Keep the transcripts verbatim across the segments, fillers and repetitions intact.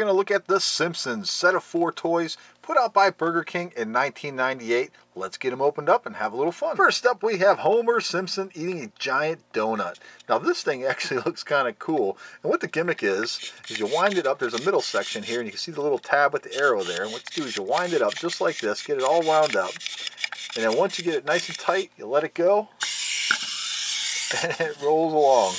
going to look at The Simpsons, set of four toys put out by Burger King in nineteen ninety-eight. Let's get them opened up and have a little fun. First up, we have Homer Simpson eating a giant donut. Now this thing actually looks kind of cool. And what the gimmick is, is you wind it up. There's a middle section here, and you can see the little tab with the arrow there. And what you do is you wind it up just like this, get it all wound up. And then once you get it nice and tight, you let it go, and it rolls along.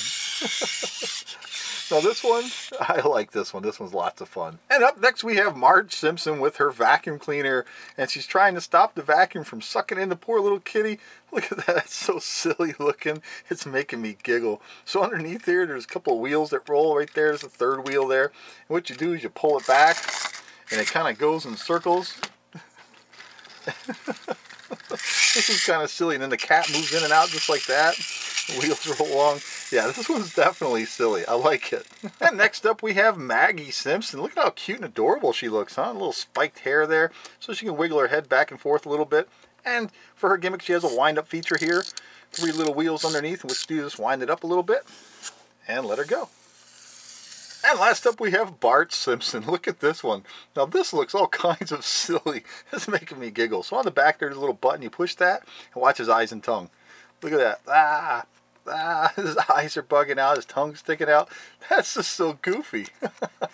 Now this one, I like this one. This one's lots of fun. And up next we have Marge Simpson with her vacuum cleaner, and she's trying to stop the vacuum from sucking in the poor little kitty. Look at that, it's so silly looking. It's making me giggle. So underneath here, there's a couple of wheels that roll right there. There's a third wheel there. And what you do is you pull it back, and it kind of goes in circles. This is kind of silly. And then the cat moves in and out just like that. The wheels roll along. Yeah, this one's definitely silly. I like it. And next up we have Maggie Simpson. Look at how cute and adorable she looks, huh? A little spiked hair there, so she can wiggle her head back and forth a little bit. And for her gimmick, she has a wind-up feature here. Three little wheels underneath, which do just wind it up a little bit and let her go. And last up we have Bart Simpson. Look at this one. Now this looks all kinds of silly. It's making me giggle. So on the back there's a little button. You push that and watch his eyes and tongue. Look at that. Ah, ah, his eyes are bugging out, his tongue's sticking out. That's just so goofy.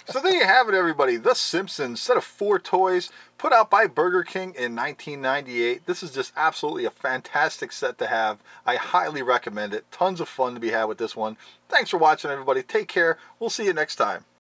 So there you have it, everybody. The Simpsons, set of four toys put out by Burger King in nineteen ninety-eight. This is just absolutely a fantastic set to have. I highly recommend it. Tons of fun to be had with this one. Thanks for watching, everybody. Take care. We'll see you next time.